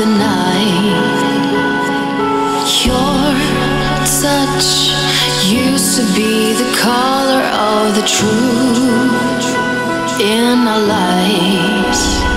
the night. Your touch used to be the color of the truth in our lives.